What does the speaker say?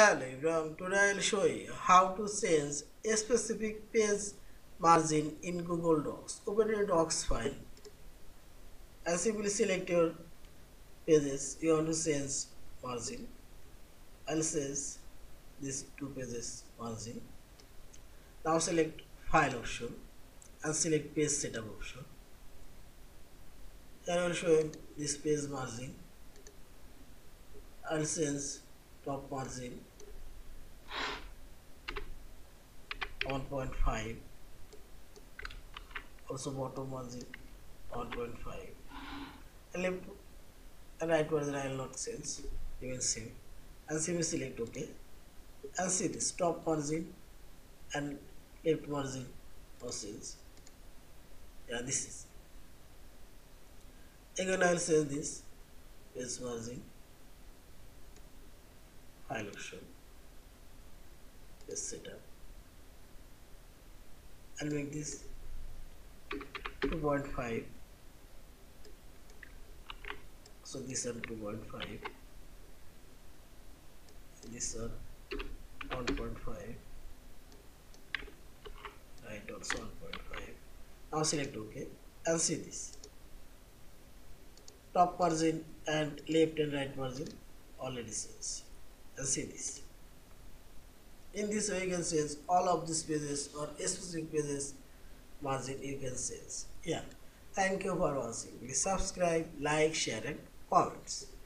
Hello everyone, today I will show you how to change a specific page margin in Google Docs. Open your Docs file and simply select your pages you want to change margin. I will change these two pages margin. Now select file option and select page setup option. Then I will show you this page margin. I will change top margin 1.5, also bottom margin 1.5, and right margin I will not change, you will save and simply select OK and see this top margin and left margin or change. Yeah, this is again I will save this page margin. File option, this setup, I'll make this 2.5, so this are 2.5, this are 1.5, right, also 1.5. Now select OK and see this top margin and left and right margin already says. And see this. In this way you can change all of these pages or specific pages margin you can change. Yeah. Thank you for watching. Please subscribe, like, share and comments.